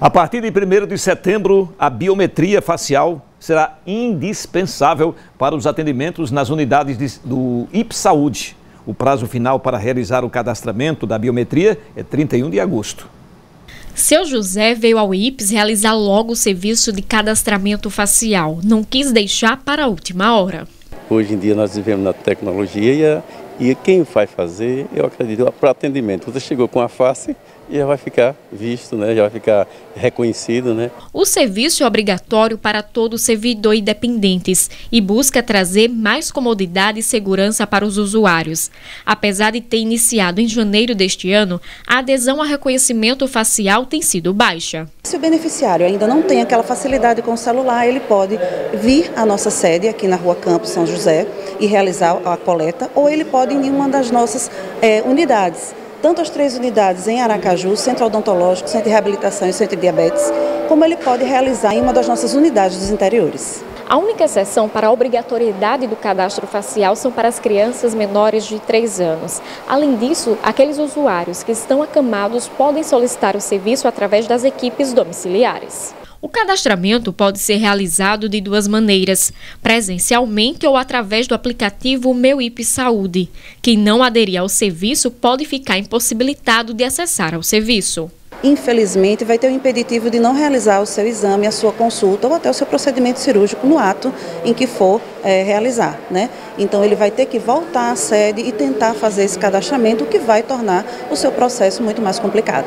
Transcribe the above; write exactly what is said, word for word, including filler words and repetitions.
A partir de primeiro de setembro, a biometria facial será indispensável para os atendimentos nas unidades de, do Ipsaúde. O prazo final para realizar o cadastramento da biometria é trinta e um de agosto. Seu José veio ao I P S realizar logo o serviço de cadastramento facial. Não quis deixar para a última hora. Hoje em dia nós vivemos na tecnologia e a... E quem vai fazer, eu acredito, para atendimento. Você chegou com a face e já vai ficar visto, né? Já vai ficar reconhecido, né? O serviço é obrigatório para todo servidor e dependentes e busca trazer mais comodidade e segurança para os usuários. Apesar de ter iniciado em janeiro deste ano, a adesão ao reconhecimento facial tem sido baixa. Se o beneficiário ainda não tem aquela facilidade com o celular, ele pode vir à nossa sede aqui na Rua Campos São José e realizar a coleta, ou ele pode em uma das nossas é, unidades, tanto as três unidades em Aracaju, Centro Odontológico, Centro de Reabilitação e Centro de Diabetes, como ele pode realizar em uma das nossas unidades dos interiores. A única exceção para a obrigatoriedade do cadastro facial são para as crianças menores de três anos. Além disso, aqueles usuários que estão acamados podem solicitar o serviço através das equipes domiciliares. O cadastramento pode ser realizado de duas maneiras, presencialmente ou através do aplicativo Meu I P Saúde. Quem não aderir ao serviço pode ficar impossibilitado de acessar ao serviço. Infelizmente, vai ter o impeditivo de não realizar o seu exame, a sua consulta ou até o seu procedimento cirúrgico no ato em que for é, realizar, né? Então, ele vai ter que voltar à sede e tentar fazer esse cadastramento, o que vai tornar o seu processo muito mais complicado.